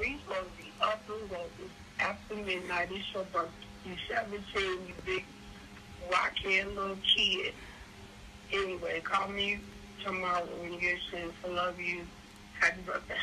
Paris Rosie, after Rosie, after midnight is your birthday. You 17, you big rock-head little kid. Anyway, call me tomorrow when you get a chance. I love you. Happy birthday.